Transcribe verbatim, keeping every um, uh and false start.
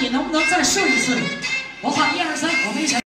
你能不能再试一次？我喊一二三，我们一起。